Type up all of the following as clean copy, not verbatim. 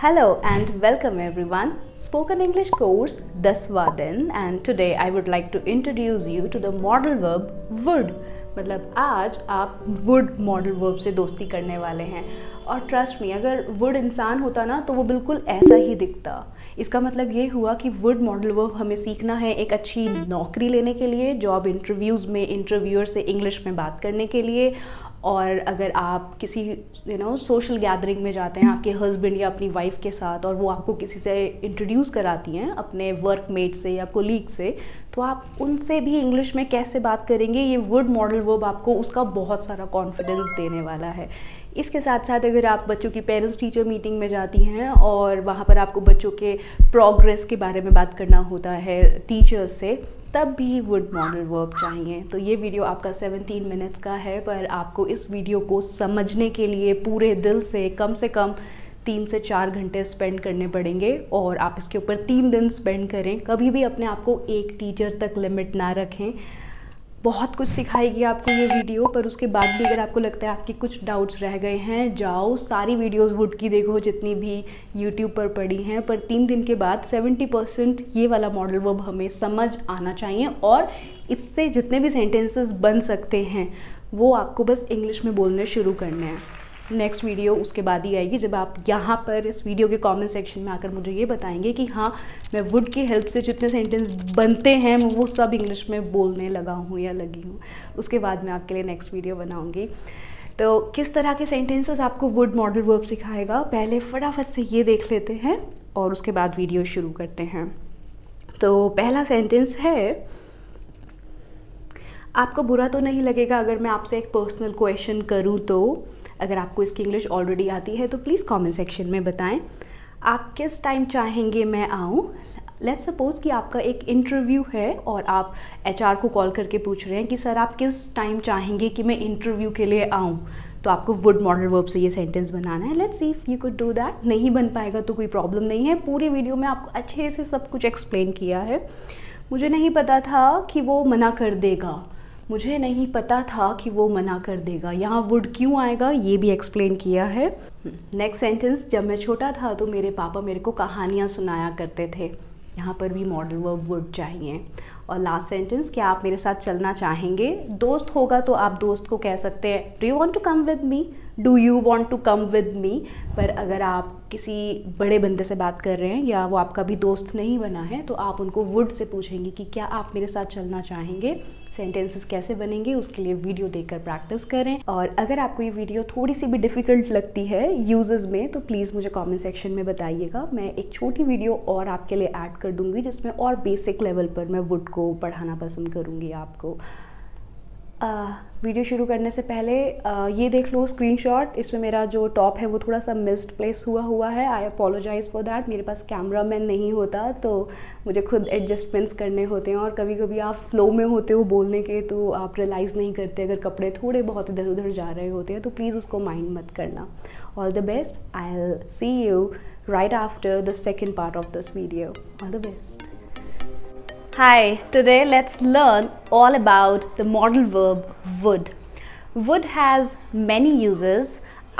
Hello and welcome everyone. Spoken English course दसवां दिन and today I would like to introduce you to the model verb would. मतलब आज आप would model verb से दोस्ती करने वाले हैं और trust me अगर would इंसान होता ना तो वो बिल्कुल ऐसा ही दिखता. इसका मतलब ये हुआ कि would model verb हमें सीखना है एक अच्छी नौकरी लेने के लिए, job interviews में इंटरव्यूअर से इंग्लिश में बात करने के लिए. और अगर आप किसी सोशल गैदरिंग में जाते हैं आपके हस्बैंड या अपनी वाइफ के साथ और वो आपको किसी से इंट्रोड्यूस कराती हैं अपने वर्कमेट से या कोलीग से, तो आप उनसे भी इंग्लिश में कैसे बात करेंगे ये वुड मॉडल वर्ब आपको उसका बहुत सारा कॉन्फिडेंस देने वाला है. इसके साथ साथ अगर आप बच्चों की पेरेंट्स टीचर मीटिंग में जाती हैं और वहाँ पर आपको बच्चों के प्रोग्रेस के बारे में बात करना होता है टीचर्स से, तब भी वुड मॉडल वर्ब चाहिए. तो ये वीडियो आपका 17 मिनट्स का है पर आपको इस वीडियो को समझने के लिए पूरे दिल से कम 3 से 4 घंटे स्पेंड करने पड़ेंगे और आप इसके ऊपर 3 दिन स्पेंड करें. कभी भी अपने आप को एक टीचर तक लिमिट ना रखें. बहुत कुछ सिखाएगी आपको ये वीडियो, पर उसके बाद भी अगर आपको लगता है आपके कुछ डाउट्स रह गए हैं, जाओ सारी वीडियोस वुड की देखो जितनी भी यूट्यूब पर पड़ी हैं. पर 3 दिन के बाद 70% ये वाला मॉडल वर्ब हमें समझ आना चाहिए और इससे जितने भी सेंटेंसेस बन सकते हैं वो आपको बस इंग्लिश में बोलने शुरू करने हैं. नेक्स्ट वीडियो उसके बाद ही आएगी जब आप यहाँ पर इस वीडियो के कमेंट सेक्शन में आकर मुझे ये बताएंगे कि हाँ मैं वुड की हेल्प से जितने सेंटेंस बनते हैं मैं वो सब इंग्लिश में बोलने लगा हूँ या लगी हूँ. उसके बाद मैं आपके लिए नेक्स्ट वीडियो बनाऊँगी. तो किस तरह के सेंटेंसेस आपको वुड मॉडल वर्ब सिखाएगा पहले फटाफट से ये देख लेते हैं और उसके बाद वीडियो शुरू करते हैं. तो पहला सेंटेंस है, आपको बुरा तो नहीं लगेगा अगर मैं आपसे एक पर्सनल क्वेश्चन करूँ तो. अगर आपको इसकी इंग्लिश ऑलरेडी आती है तो प्लीज़ कमेंट सेक्शन में बताएं आप किस टाइम चाहेंगे मैं आऊँ. लेट्स सपोज़ कि आपका एक इंटरव्यू है और आप एचआर को कॉल करके पूछ रहे हैं कि सर आप किस टाइम चाहेंगे कि मैं इंटरव्यू के लिए आऊँ, तो आपको वुड मॉडल वर्ब से ये सेंटेंस बनाना है. Let's see if you could do that. नहीं बन पाएगा तो कोई प्रॉब्लम नहीं है, पूरी वीडियो में आपको अच्छे से सब कुछ एक्सप्लेन किया है. मुझे नहीं पता था कि वो मना कर देगा, मुझे नहीं पता था कि वो मना कर देगा, यहाँ वुड क्यों आएगा ये भी एक्सप्लेन किया है. नेक्स्ट सेंटेंस, जब मैं छोटा था तो मेरे पापा मेरे को कहानियाँ सुनाया करते थे, यहाँ पर भी मॉडल वर्ब वुड चाहिए. और लास्ट सेंटेंस, क्या आप मेरे साथ चलना चाहेंगे. दोस्त होगा तो आप दोस्त को कह सकते हैं do you want to come with me, do you want to come with me. पर अगर आप किसी बड़े बंदे से बात कर रहे हैं या वो आपका भी दोस्त नहीं बना है तो आप उनको वुड से पूछेंगे कि क्या आप मेरे साथ चलना चाहेंगे. सेंटेंसेस कैसे बनेंगे उसके लिए वीडियो देखकर प्रैक्टिस करें. और अगर आपको ये वीडियो थोड़ी सी भी डिफ़िकल्ट लगती है यूजेस में तो प्लीज़ मुझे कमेंट सेक्शन में बताइएगा. मैं एक छोटी वीडियो और आपके लिए ऐड कर दूंगी जिसमें और बेसिक लेवल पर मैं वुड को पढ़ाना पसंद करूँगी आपको. वीडियो शुरू करने से पहले ये देख लो स्क्रीनशॉट, इसमें मेरा जो टॉप है वो थोड़ा सा मिस्ड प्लेस हुआ है. I apologise for that. मेरे पास कैमरा मैन नहीं होता तो मुझे खुद एडजस्टमेंट्स करने होते हैं और कभी कभी आप फ्लो में होते हो बोलने के तो आप रियलाइज़ नहीं करते अगर कपड़े थोड़े बहुत इधर उधर जा रहे होते हैं, तो प्लीज़ उसको माइंड मत करना. All the best. I will see you right after the second part of this video. All the best. Hi, today let's learn all about the model verb would. Would has many uses,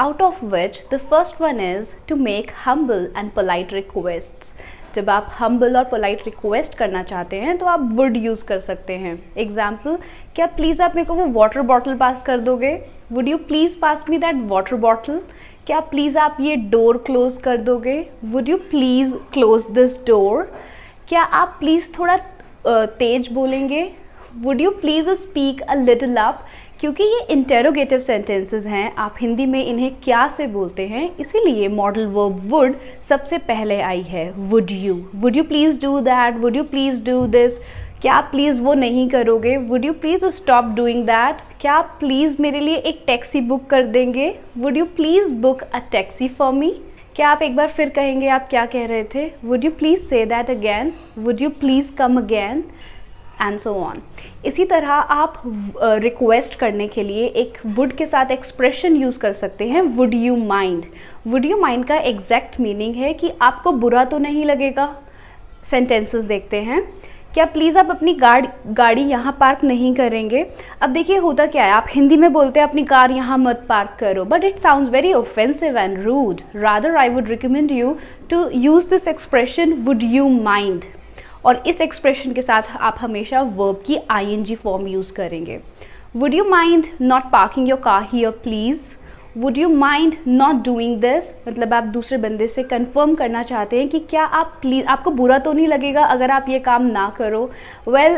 out of which the first one is to make humble and polite requests. जब आप humble और polite request करना चाहते हैं तो आप would use कर सकते हैं. Example, क्या please आप मेरे को वो water bottle pass कर दोगे. Would you please pass me that water bottle? क्या please आप ये door close कर दोगे. Would you please close this door? क्या आप please थोड़ा तेज बोलेंगे. Would you please speak a little up. क्योंकि ये इंटेरोगेटिव सेंटेंसेस हैं आप हिंदी में इन्हें क्या से बोलते हैं, इसीलिए मॉडल वर्ब वुड सबसे पहले आई है. Would you please do that, would you please do this. क्या आप प्लीज़ वो नहीं करोगे. Would you please stop doing that. क्या आप प्लीज़ मेरे लिए एक टैक्सी बुक कर देंगे. Would you please book a taxi for me. क्या आप एक बार फिर कहेंगे आप क्या कह रहे थे. Would you please say that again, would you please come again and so on. इसी तरह आप रिक्वेस्ट करने के लिए एक वुड के साथ एक्सप्रेशन यूज़ कर सकते हैं, would you mind. Would you mind का एग्जैक्ट मीनिंग है कि आपको बुरा तो नहीं लगेगा. सेंटेंसेस देखते हैं, क्या प्लीज़ आप अपनी गाड़ी यहाँ पार्क नहीं करेंगे। अब देखिए होता क्या है, आप हिंदी में बोलते हैं अपनी कार यहाँ मत पार्क करो, but it sounds very offensive and rude. Rather I would recommend you to use this expression would you mind, और इस एक्सप्रेशन के साथ आप हमेशा वर्ब की ing फॉर्म यूज़ करेंगे। Would you mind not parking your car here please, would you mind not doing this, मतलब आप दूसरे बंदे से कंफर्म करना चाहते हैं कि क्या आप प्लीज़, आपको बुरा तो नहीं लगेगा अगर आप ये काम ना करो। Well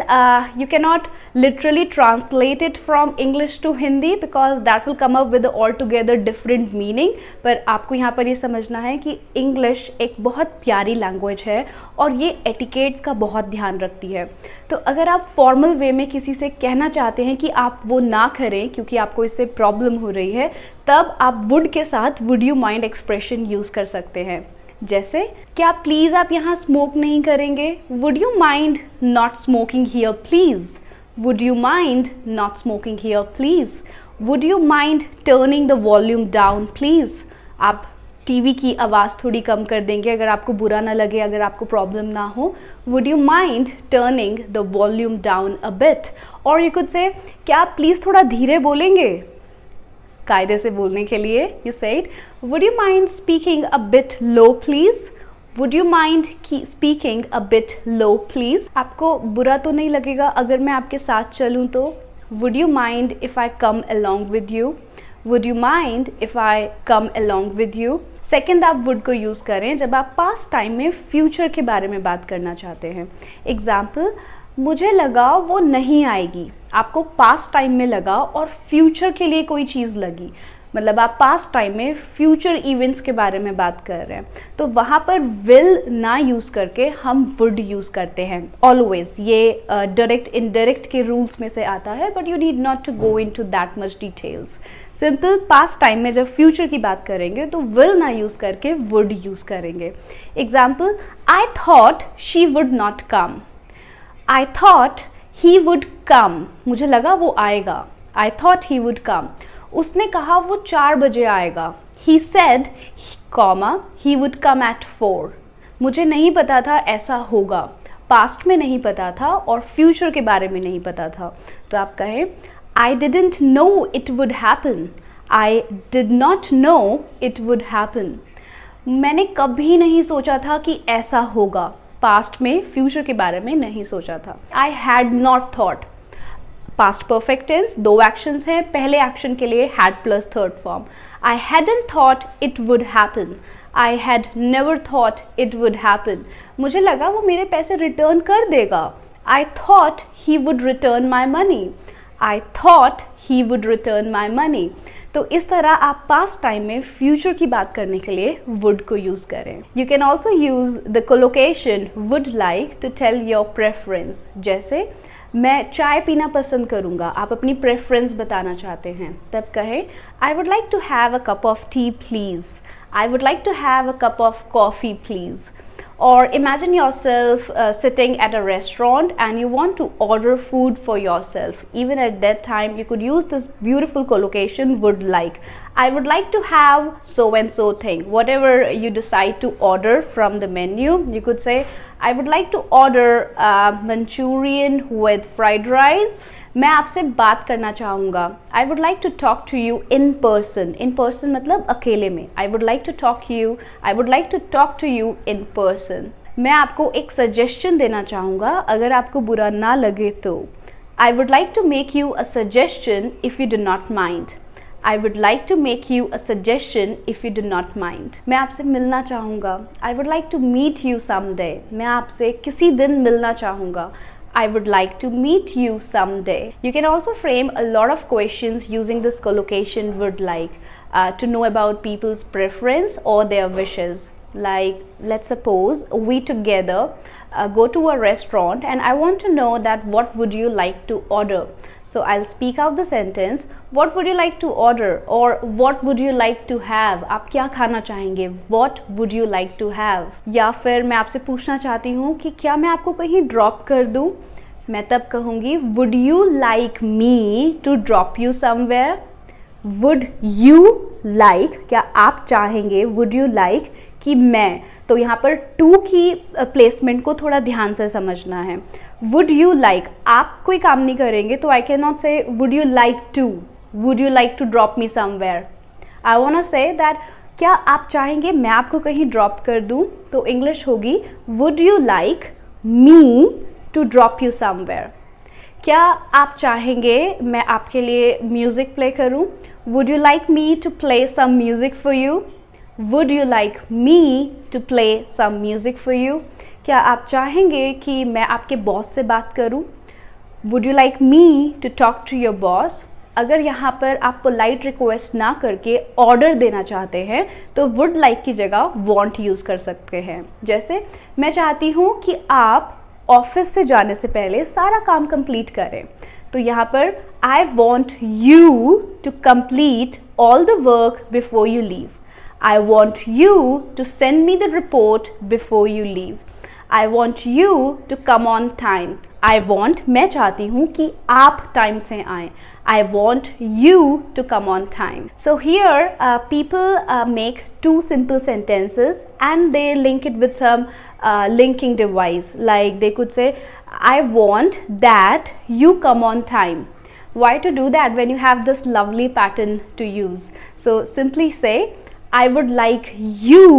you can not literally translate it from English to Hindi because that will come up with all together different meaning, पर आपको यहाँ पर ये समझना है कि इंग्लिश एक बहुत प्यारी लैंग्वेज है और ये एटिकेट्स का बहुत ध्यान रखती है। तो अगर आप फॉर्मल वे में किसी से कहना चाहते हैं कि आप वो ना करें क्योंकि आपको इससे प्रॉब्लम हो रही है, तब आप वुड के साथ would you mind expression use कर सकते हैं। जैसे क्या प्लीज़ आप यहाँ स्मोक नहीं करेंगे, would you mind not smoking here please, would you mind not smoking here please, would you mind turning the volume down please. आप टीवी की आवाज़ थोड़ी कम कर देंगे अगर आपको बुरा ना लगे, अगर आपको प्रॉब्लम ना हो। Would you mind turning the volume down a bit, और यू कुड से क्या आप प्लीज़ थोड़ा धीरे बोलेंगे। कायदे से बोलने के लिए you said would you mind speaking a bit low please, would you mind speaking a bit low please. आपको बुरा तो नहीं लगेगा अगर मैं आपके साथ चलूँ तो, would you mind if I come along with you, would you mind if I come along with you. Second आप वुड को यूज़ करें जब आप पास्ट टाइम में फ्यूचर के बारे में बात करना चाहते हैं। एग्जाम्पल, मुझे लगा वो नहीं आएगी, आपको पास्ट टाइम में लगा और फ्यूचर के लिए कोई चीज़ लगी, मतलब आप पास्ट टाइम में फ्यूचर इवेंट्स के बारे में बात कर रहे हैं, तो वहाँ पर विल ना यूज़ करके हम वुड यूज़ करते हैं ऑलवेज। ये डायरेक्ट इनडायरेक्ट के रूल्स में से आता है, but you need not to go into that much details. Simple past time में जब फ्यूचर की बात करेंगे तो विल ना यूज़ करके वुड यूज़ करेंगे। Example, I thought she would not come, I thought he would come, मुझे लगा वो आएगा। I thought he would come, उसने कहा वो 4 बजे आएगा। He said, comma, he would come at 4. मुझे नहीं पता था ऐसा होगा, पास्ट में नहीं पता था और फ्यूचर के बारे में नहीं पता था, तो आप कहें I didn't know it would happen, I did not know it would happen. मैंने कभी नहीं सोचा था कि ऐसा होगा, पास्ट में फ्यूचर के बारे में नहीं सोचा था। I had not thought, past perfect tense, 2 actions हैं, पहले एक्शन के लिए had plus third form. I hadn't thought it would happen, I had never thought it would happen, मुझे लगा वो मेरे पैसे रिटर्न कर देगा। I thought he would return my money, I thought he would return my money. तो इस तरह आप पास्ट टाइम में फ्यूचर की बात करने के लिए वुड को यूज़ करें। You can also use the collocation would like to tell your preference. जैसे मैं चाय पीना पसंद करूँगा, आप अपनी प्रेफरेंस बताना चाहते हैं, तब कहें I would like to have a cup of tea please, I would like to have a cup of coffee please. Or imagine yourself sitting at a restaurant and you want to order food for yourself. Even at that time, you could use this beautiful collocation would like. I would like to have so and so thing. Whatever you decide to order from the menu, you could say, I would like to order Manchurian with fried rice. मैं आपसे बात करना चाहूँगा, I would like to talk to you in person. In person मतलब अकेले में, I would like to talk you, I would like to talk to you in person. मैं आपको एक सजेशन देना चाहूँगा, अगर आपको बुरा ना लगे तो, I would like to make you a suggestion if you do not mind, I would like to make you a suggestion if you do not mind. मैं आपसे मिलना चाहूँगा, I would like to meet you someday, मैं आपसे किसी दिन मिलना चाहूँगा, I would like to meet you someday. You can also frame a lot of questions using this collocation would like to know about people's preference or their wishes. Like, let's suppose we together go to a restaurant and I want to know that what would you like to order. So I'll speak out the sentence, what would you like to order or what would you like to have. आप क्या खाना चाहेंगे, what would you like to have. या फिर मैं आपसे पूछना चाहती हूँ कि क्या मैं आपको कहीं ड्रॉप कर दूँ, मैं तब कहूँगी would you like me to drop you somewhere. Would you like, क्या आप चाहेंगे, would you like कि मैं, तो यहाँ पर टू की प्लेसमेंट को थोड़ा ध्यान से समझना है। वुड यू लाइक, आप कोई काम नहीं करेंगे तो I can not say would you like to, would you like to drop me somewhere. I want to say that, क्या आप चाहेंगे मैं आपको कहीं ड्रॉप कर दूं, तो इंग्लिश होगी would you like me to drop you somewhere. क्या आप चाहेंगे मैं आपके लिए म्यूज़िक प्ले करूं, would you like me to play some music for you, would you like me to play some music for you. क्या आप चाहेंगे कि मैं आपके बॉस से बात करूं, would you like me to talk to your boss. अगर यहाँ पर आप पोलाइट रिक्वेस्ट ना करके ऑर्डर देना चाहते हैं तो वुड लाइक की जगह वॉन्ट यूज़ कर सकते हैं। जैसे मैं चाहती हूँ कि आप ऑफिस से जाने से पहले सारा काम कंप्लीट करें, तो यहाँ पर I want you to complete all the work before you leave, I want you to send me the report before you leave, I want you to come on time. I want, मैं चाहती हूँ कि आप time से आएँ, I want you to come on time. So here people make two simple sentences and they link it with some linking device, like they could say I want that you come on time. Why to do that when you have this lovely pattern to use? So simply say I would like you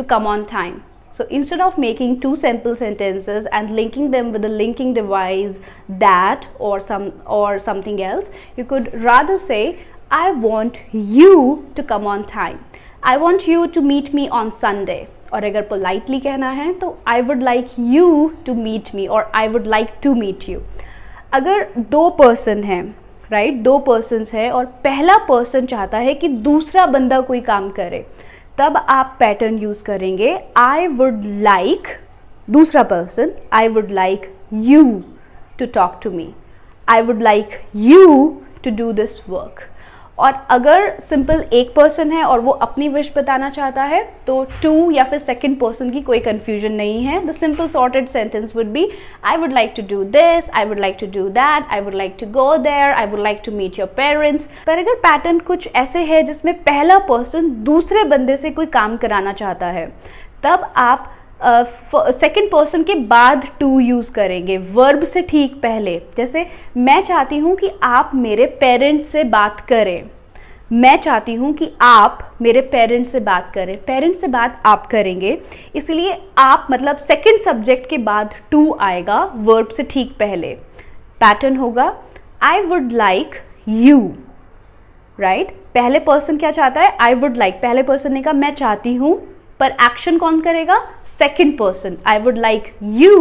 to come on time. So instead of making two simple sentences and linking them with a linking device, that or something else, you could rather say I want you to come on time, I want you to meet me on Sunday. और अगर politely कहना है तो I would like you to meet me or I would like to meet you. अगर दो person हैं, right, दो persons हैं और पहला person चाहता है कि दूसरा बंदा कोई काम करे, तब आप पैटर्न यूज़ करेंगे आई वुड लाइक, दूसरा person, I would like you to talk to me, I would like you to do this work. और अगर सिंपल एक पर्सन है और वो अपनी विश बताना चाहता है तो टू या फिर सेकंड पर्सन की कोई कंफ्यूजन नहीं है। The simple sorted sentence would be I would like to do this, I would like to do that, I would like to go there, I would like to meet your parents. पर अगर pattern कुछ ऐसे है जिसमें पहला person दूसरे बंदे से कोई काम कराना चाहता है, तब आप सेकेंड पर्सन के बाद टू यूज़ करेंगे वर्ब से ठीक पहले। जैसे मैं चाहती हूँ कि आप मेरे पेरेंट्स से बात करें, मैं चाहती हूँ कि आप मेरे पेरेंट्स से बात करें, पेरेंट्स से बात आप करेंगे, इसलिए आप मतलब सेकेंड सब्जेक्ट के बाद टू आएगा वर्ब से ठीक पहले। पैटर्न होगा I would like you, right, पहले पर्सन क्या चाहता है, आई वुड लाइक, पहले पर्सन ने कहा मैं चाहती हूँ, पर एक्शन कौन करेगा, second person. I would like you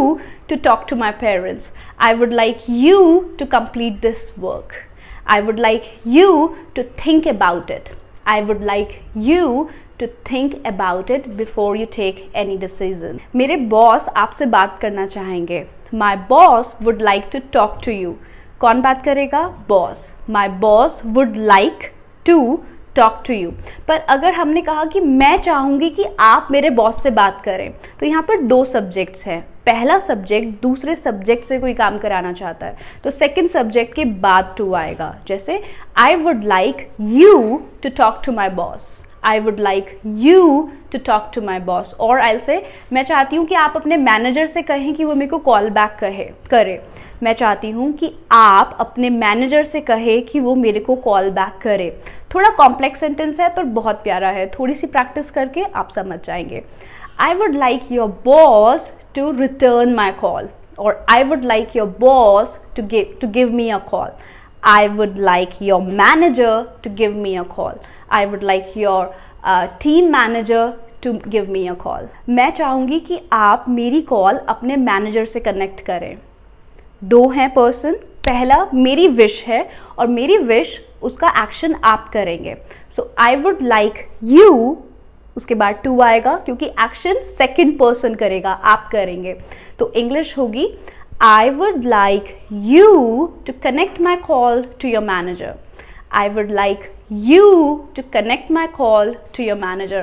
to talk to my parents, I would like you to complete this work, I would like you to think about it, I would like you to think about it before you take any decision. मेरे boss आपसे बात करना चाहेंगे, my boss would like to talk to you, कौन बात करेगा, boss, my boss would like to talk to you. पर अगर हमने कहा कि मैं चाहूँगी कि आप मेरे बॉस से बात करें, तो यहाँ पर दो सब्जेक्ट्स हैं, पहला सब्जेक्ट दूसरे सब्जेक्ट से कोई काम कराना चाहता है तो सेकंड सब्जेक्ट के बाद टू आएगा। जैसे I would like you to talk to my boss, I would like you to talk to my boss. और आई से मैं चाहती हूँ कि आप अपने मैनेजर से कहें कि वो मेरे को कॉल बैक करें, मैं चाहती हूँ कि आप अपने मैनेजर से कहे कि वो मेरे को कॉल बैक करे। थोड़ा कॉम्प्लेक्स सेंटेंस है पर बहुत प्यारा है, थोड़ी सी प्रैक्टिस करके आप समझ जाएंगे। I would like your boss to return my call, और I would like your boss to give me a call, I would like your manager to give me a call, I would like your team manager to give me a call. मैं चाहूँगी कि आप मेरी call अपने manager से connect करें। दो हैं पर्सन, पहला मेरी विश है और मेरी विश उसका एक्शन आप करेंगे, so I would like you, उसके बाद टू आएगा क्योंकि एक्शन सेकंड पर्सन करेगा, आप करेंगे। तो इंग्लिश होगी I would like you to connect my call to your manager, I would like you to connect my call to your manager.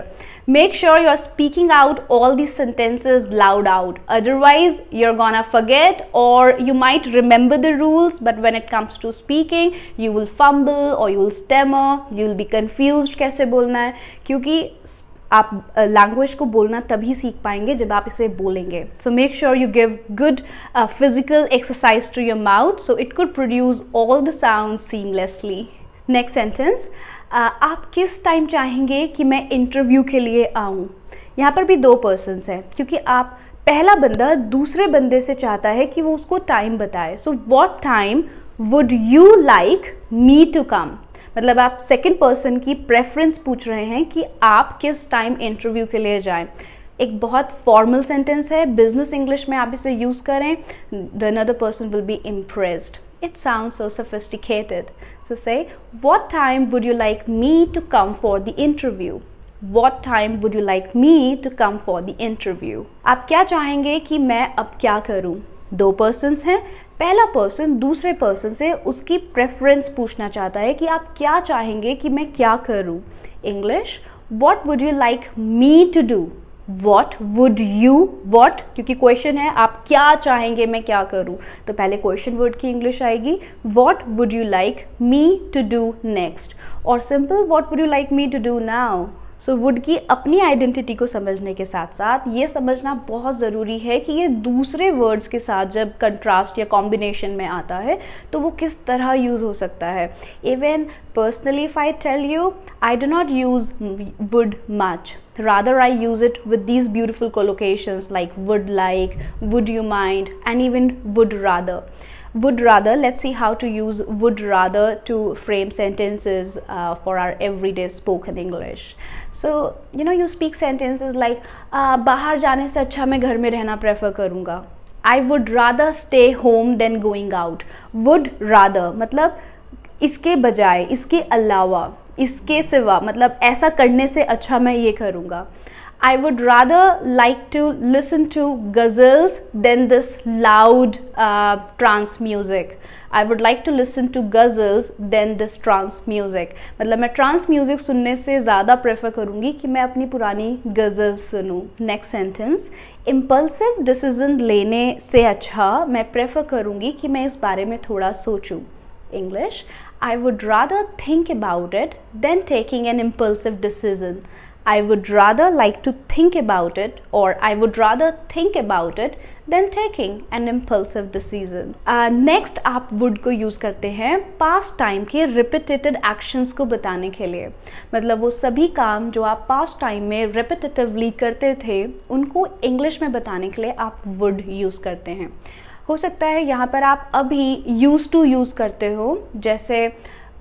Make sure you are speaking out all these sentences loud out, otherwise you're gonna forget, or you might remember the rules but when it comes to speaking you will fumble or you will stammer, you will be confused कैसे बोलना है, क्योंकि आप language को बोलना तभी सीख पाएंगे जब आप इसे बोलेंगे. So make sure you give good physical exercise to your mouth so it could produce all the sound seamlessly. Next sentence, आप किस टाइम चाहेंगे कि मैं इंटरव्यू के लिए आऊँ. यहाँ पर भी दो पर्सन्स हैं क्योंकि आप पहला बंदा दूसरे बंदे से चाहता है कि वो उसको टाइम बताए. So what time would you like me to come, मतलब आप सेकंड पर्सन की प्रेफरेंस पूछ रहे हैं कि आप किस टाइम इंटरव्यू के लिए जाएं. एक बहुत फॉर्मल सेंटेंस है, बिजनेस इंग्लिश में आप इसे यूज़ करें, the another person will be impressed. It sound so sophisticated. So say what time would you like me to come for the interview. What time would you like me to come for the interview. आप क्या चाहेंगे कि मैं अब क्या करूँ. दो persons हैं, पहला पर्सन दूसरे पर्सन से उसकी प्रेफरेंस पूछना चाहता है कि आप क्या चाहेंगे कि मैं क्या करूं. English, what would you like me to do. What would you, what क्योंकि क्वेश्चन है आप क्या चाहेंगे मैं क्या करूं, तो पहले क्वेश्चन वर्ड की इंग्लिश आएगी what would you like me to do next. और simple what would you like me to do now. So would की अपनी आइडेंटिटी को समझने के साथ साथ ये समझना बहुत ज़रूरी है कि ये दूसरे वर्ड्स के साथ जब कंट्रास्ट या कॉम्बिनेशन में आता है तो वो किस तरह यूज़ हो सकता है. Even personally if I tell you I do not use would much, rather I use it with these beautiful collocations like, would you mind and even would rather. Would rather, let's see how to use would rather to frame sentences for our everyday spoken English. So, you know, you speak sentences like, बाहर जाने से अच्छा मैं घर में रहना prefer करूँगा. I would rather stay home than going out. Would rather, मतलब इसके बजाय, इसके अलावा, इसके सिवा, मतलब ऐसा करने से अच्छा मैं ये करूँगा. I would rather like to listen to ghazals than this loud trance music. I would like to listen to ghazals than this trance music. मतलब मैं trance music सुनने से ज़्यादा prefer करूँगी कि मैं अपनी पुरानी ghazals सुनूँ. Next sentence, impulsive decision लेने से अच्छा मैं prefer करूँगी कि मैं इस बारे में थोड़ा सोचूँ. English, I would rather think about it than taking an impulsive decision. I would rather like to think about it or I would rather think about it than taking an impulsive decision. Next आप would को use करते हैं past time के repetitive actions को बताने के लिए, मतलब वो सभी काम जो आप past time में repetitively करते थे उनको English में बताने के लिए आप would use करते हैं. हो सकता है यहाँ पर आप अभी used to use करते हो, जैसे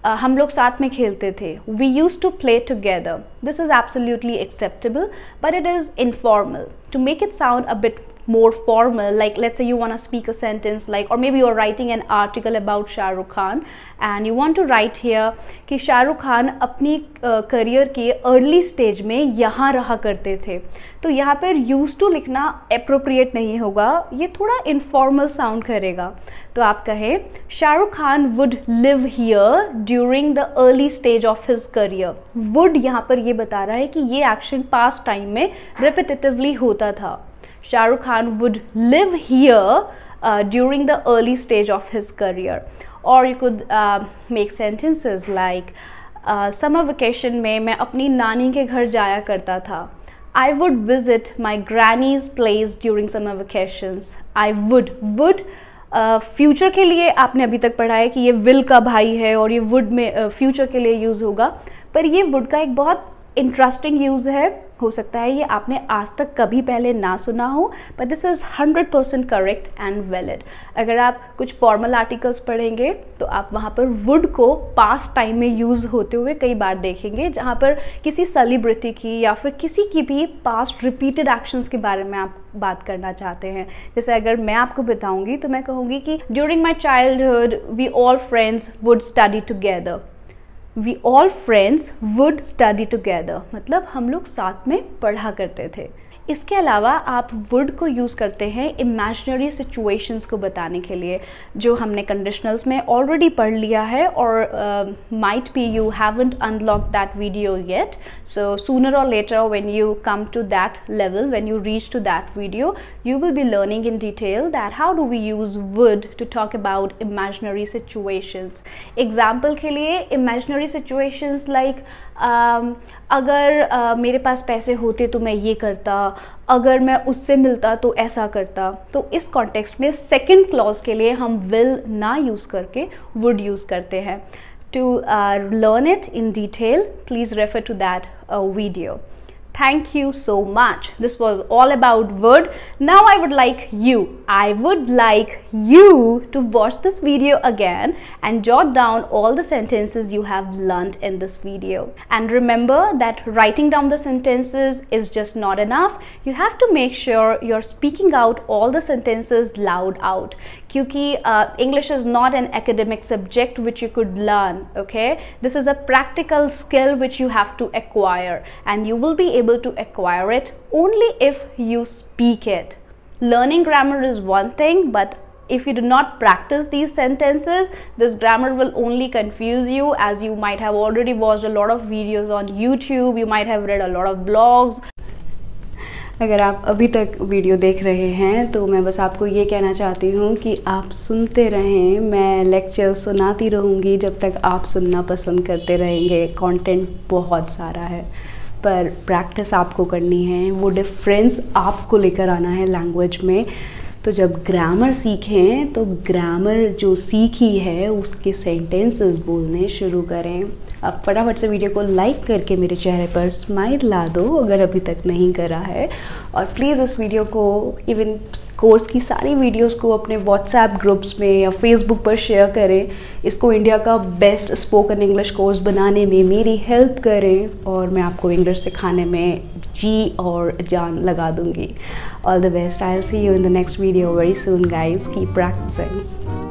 हम लोग साथ में खेलते थे, we used to play together. This is absolutely acceptable but it is informal. To make it sound a bit more formal, like let's say you want to speak a sentence like, or maybe you're writing an article about Shah Rukh Khan and you want to write here कि शाह रुख खान अपनी career के early stage में यहाँ रहा करते थे, तो यहाँ पर used to लिखना appropriate नहीं होगा, ये थोड़ा informal sound करेगा. तो आप कहें शाह रुख Khan would live here during the early stage of his career. Would यहाँ पर ये बता रहा है कि ये action past time में repetitively होता था. शाह रुख Khan would live here during the early stage of his career. Or you could make sentences like summer vacation में मैं अपनी नानी के घर जाया करता था. I would visit my granny's place during summer vacations. I would, future के लिए आपने अभी तक पढ़ा है कि ये will का भाई है और ये would में future के लिए use होगा, पर ये would का एक बहुत इंटरेस्टिंग यूज़ है. हो सकता है ये आपने आज तक कभी पहले ना सुना हो, but this is 100% correct and valid. अगर आप कुछ फॉर्मल आर्टिकल्स पढ़ेंगे तो आप वहाँ पर वुड को पास्ट टाइम में यूज़ होते हुए कई बार देखेंगे, जहाँ पर किसी सेलिब्रिटी की या फिर किसी की भी पास्ट रिपीटेड एक्शंस के बारे में आप बात करना चाहते हैं. जैसे अगर मैं आपको बताऊँगी तो मैं कहूँगी कि during my childhood we all friends would study together. We all friends would study together, मतलब हम लोग साथ में पढ़ा करते थे. इसके अलावा आप would को यूज़ करते हैं imaginary situations को बताने के लिए, जो हमने conditionals में already पढ़ लिया है. और might be you haven't unlocked that video yet, so sooner or later when you come to that level, when you reach to that video, you will be learning in detail that how do we use would to talk about imaginary situations. Example के लिए imaginary situations like अगर मेरे पास पैसे होते तो मैं ये करता, अगर मैं उससे मिलता तो ऐसा करता। तो इस कॉन्टेक्स्ट में सेकंड क्लॉज के लिए हम विल ना यूज़ करके वुड यूज़ करते हैं। To learn it in detail, please refer to that video. Thank you so much. This was all about would. Now I would like you to watch this video again and jot down all the sentences you have learned in this video. And remember that writing down the sentences is just not enough. You have to make sure you're speaking out all the sentences loud out. Because English is not an academic subject which you could learn, okay? This is a practical skill which you have to acquire, and you will be able to acquire it only if you speak it. Learning grammar is one thing, but if you do not practice these sentences, this grammar will only confuse you, as you might have already watched a lot of videos on YouTube, you might have read a lot of blogs. अगर आप अभी तक video देख रहे हैं तो मैं बस आपको ये कहना चाहती हूँ कि आप सुनते रहें, मैं लेक्चर सुनाती रहूँगी जब तक आप सुनना पसंद करते रहेंगे। कॉन्टेंट बहुत सारा है, पर प्रैक्टिस आपको करनी है, वो डिफरेंस आपको लेकर आना है लैंग्वेज में। तो जब ग्रामर सीखें तो ग्रामर जो सीखी है उसके सेंटेंसेस बोलने शुरू करें। अब फटाफट से वीडियो को लाइक करके मेरे चेहरे पर स्माइल ला दो अगर अभी तक नहीं करा है, और प्लीज़ इस वीडियो को, इवन कोर्स की सारी वीडियोस को अपने व्हाट्सएप ग्रुप्स में या फेसबुक पर शेयर करें। इसको इंडिया का बेस्ट स्पोकन इंग्लिश कोर्स बनाने में मेरी हेल्प करें, और मैं आपको इंग्लिश सिखाने में जी और जान लगा दूंगी। All the best. I will see you in the next video very soon guys. Keep practising.